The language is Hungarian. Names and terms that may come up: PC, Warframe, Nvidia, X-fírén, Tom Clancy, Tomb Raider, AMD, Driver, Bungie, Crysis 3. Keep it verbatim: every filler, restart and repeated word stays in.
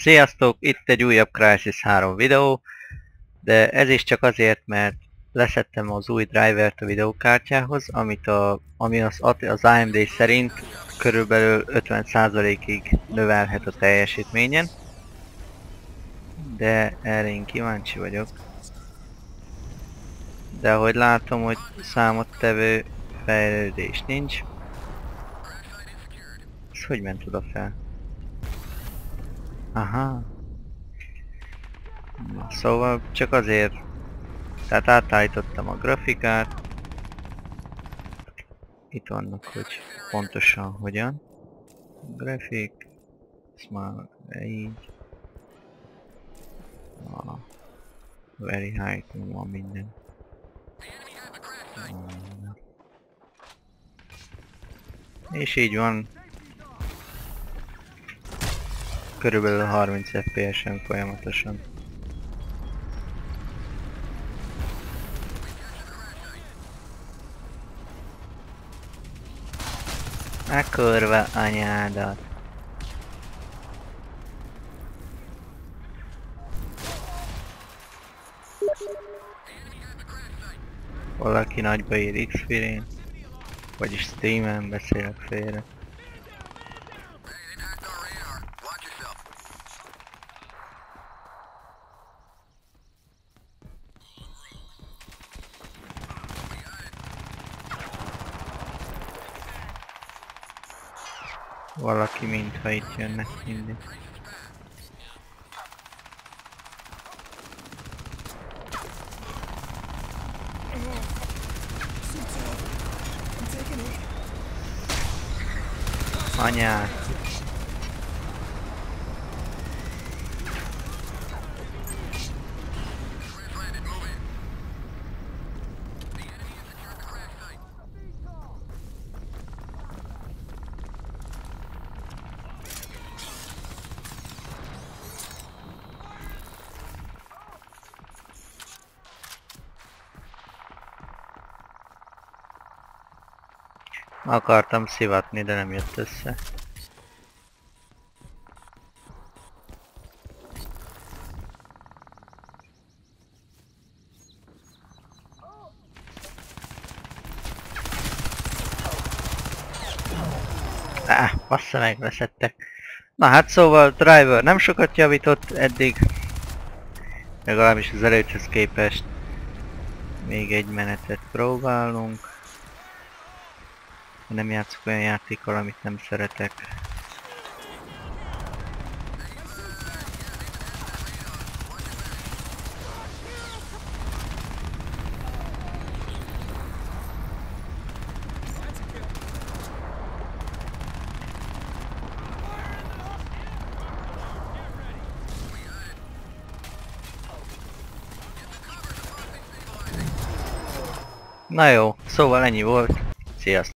Sziasztok! Itt egy újabb Crysis három videó, de ez is csak azért, mert leszettem az új drivert a videókártyához, amit a, ami az, az á em dé szerint körülbelül ötven százalékig növelhet a teljesítményen. De erre én kíváncsi vagyok. De ahogy látom, hogy számottevő fejlődés nincs. Ez hogy ment oda fel? Aha. Szóval csak azért. Tehát átállítottam a grafikát. Itt vannak, hogy pontosan hogyan. Grafik. Ezt már így. A very high van minden. És így van. Körülbelül harminc ef pé es-en folyamatosan. A kurva anyádat! Valaki nagyba ír X-fírén, vagyis Steamen, beszélek félre. Valaki mintha itt jönnek mindig. Anyád! Akartam szivatni, de nem jött össze. Áh, bassza meg, veszettek. Na hát szóval Driver nem sokat javított eddig. Legalábbis az előtthöz képest. Még egy menetet próbálunk. Nem játszok olyan játékkal, amit nem szeretek. Na jó, szóval ennyi volt. Sziasztok!